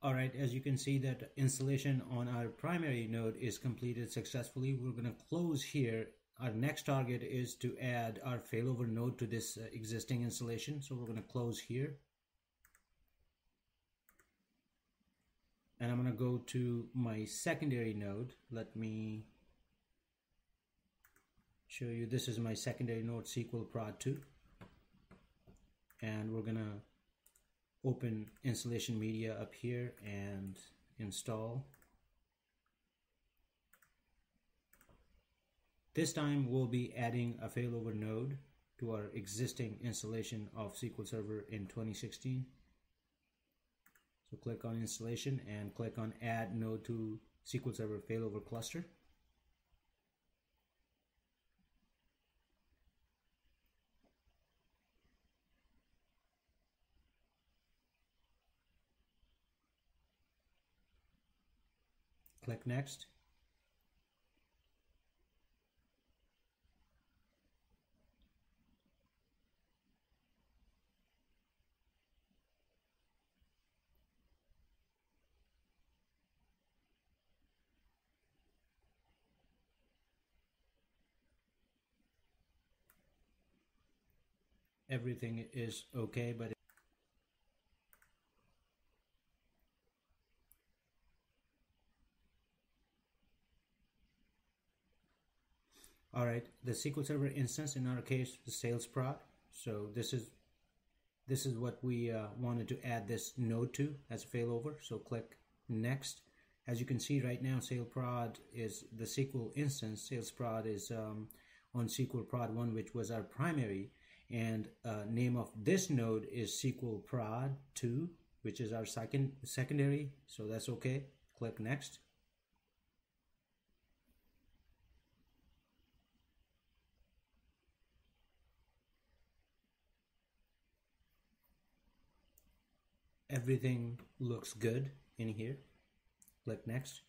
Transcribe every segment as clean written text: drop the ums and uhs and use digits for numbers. All right, as you can see that installation on our primary node is completed successfully. We're going to close here. Our next target is to add our failover node to this existing installation. So we're going to close here. And I'm going to go to my secondary node. Let me show you. This is my secondary node, SQLPROD2. And we're going to open installation media up here and install. This time we'll be adding a failover node to our existing installation of SQL Server in 2016. So click on installation and click on add node to SQL Server failover cluster. Click next. Everything is okay, but all right, the SQL Server instance, in our case, the sales prod. So this is what we wanted to add this node to as a failover. So click next. As you can see right now, sales prod is the SQL instance. Sales prod is on SQLPROD1, which was our primary, and name of this node is SQLPROD2, which is our secondary. So that's okay. Click next. Everything looks good in here. Click next.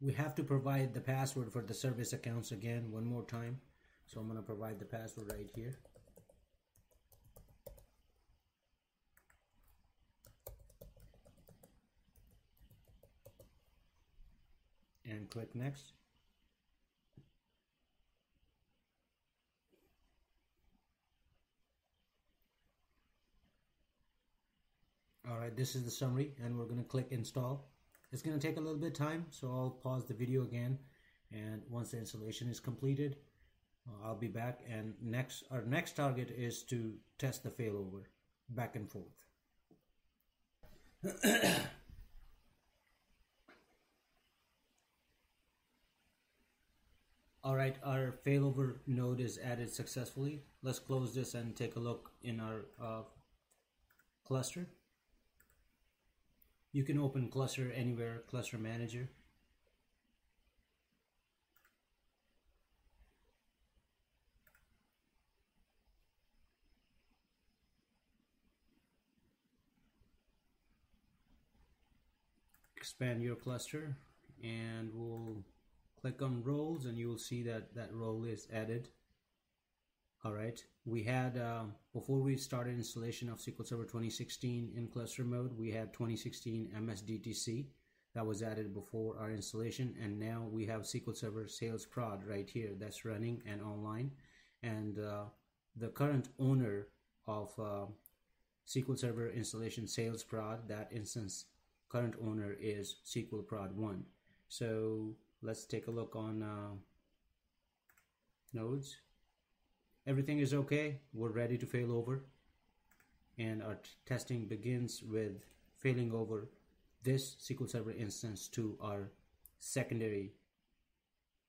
We have to provide the password for the service accounts again one more time. So I'm going to provide the password right here. And click next. All right, this is the summary, and we're going to click install. It's going to take a little bit of time, so I'll pause the video again, and once the installation is completed, I'll be back, and our next target is to test the failover back and forth. All right, our failover node is added successfully. Let's close this and take a look in our cluster. You can open cluster anywhere, cluster manager. Expand your cluster, and we'll click on roles, and you will see that that role is added. All right, we had, before we started installation of SQL Server 2016 in cluster mode, we had 2016 msdtc that was added before our installation, and now we have SQL Server sales prod right here that's running and online, and the current owner of SQL Server installation sales prod, that instance current owner is SQLPROD1. So let's take a look on nodes. Everything is okay. We're ready to fail over, and our testing begins with failing over this SQL Server instance to our secondary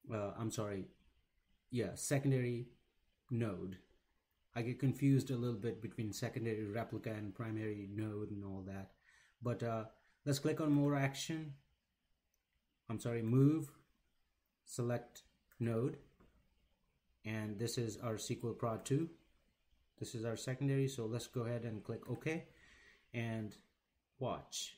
node. I get confused a little bit between secondary replica and primary node and all that, but let's click on more action. Move, select node, and this is our SQLPROD2. This is our secondary, so let's go ahead and click OK and watch.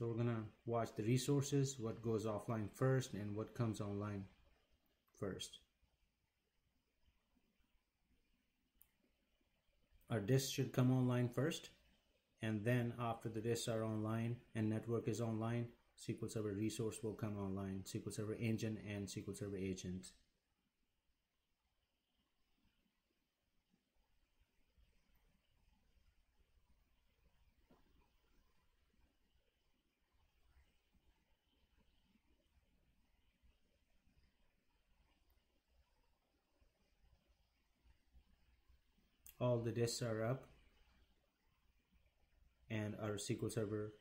So we're gonna watch the resources, what goes offline first and what comes online first. Our disks should come online first, and then after the disks are online and network is online, SQL Server resource will come online, SQL Server engine and SQL Server agent. All the disks are up and our SQL Server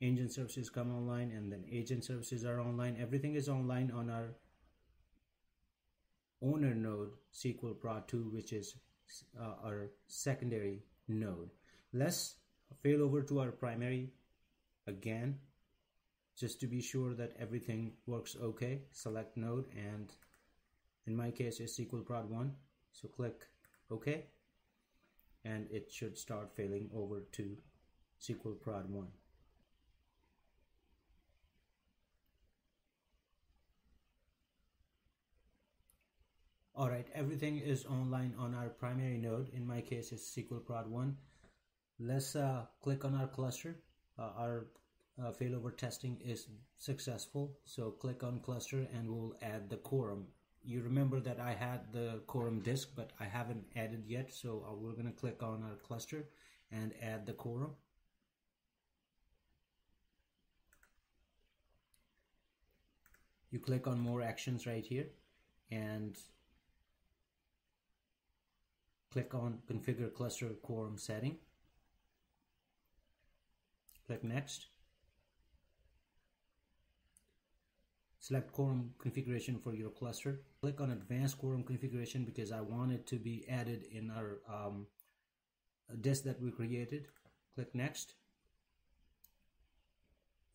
engine services come online, and then agent services are online. Everything is online on our owner node SQLPROD2, which is our secondary node. Let's fail over to our primary again just to be sure that everything works okay. Select node, and in my case it's SQLPROD1, so click OK. And it should start failing over to SQLPROD1. Alright, everything is online on our primary node. In my case, it's SQLPROD1. Let's click on our cluster. Our failover testing is successful. So click on cluster and we'll add the quorum. You remember that I had the quorum disk, but I haven't added yet. So we're going to click on our cluster and add the quorum. You click on more actions right here and click on configure cluster quorum setting. Click next. Select quorum configuration for your cluster. Click on advanced quorum configuration because I want it to be added in our disk that we created. Click next.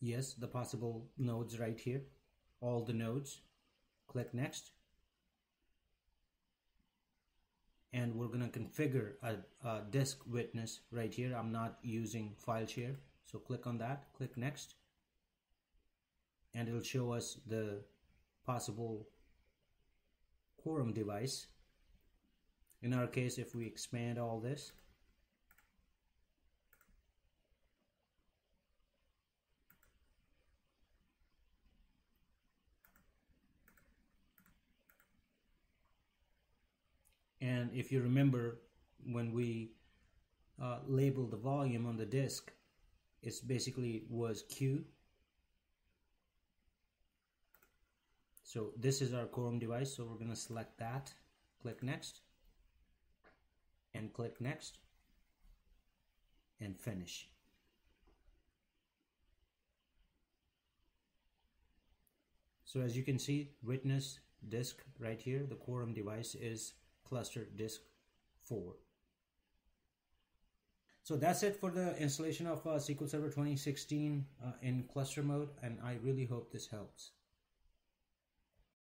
Yes, the possible nodes right here. All the nodes. Click next. And we're going to configure a disk witness right here. I'm not using file share. So click on that. Click next. And it'll show us the possible quorum device. In our case, if we expand all this, and if you remember when we labeled the volume on the disk, it's basically was Q. So this is our quorum device, so we're going to select that, click next, and click next, and finish. So as you can see, witness disk right here, the quorum device is cluster disk 4. So that's it for the installation of SQL Server 2016 in cluster mode, and I really hope this helps.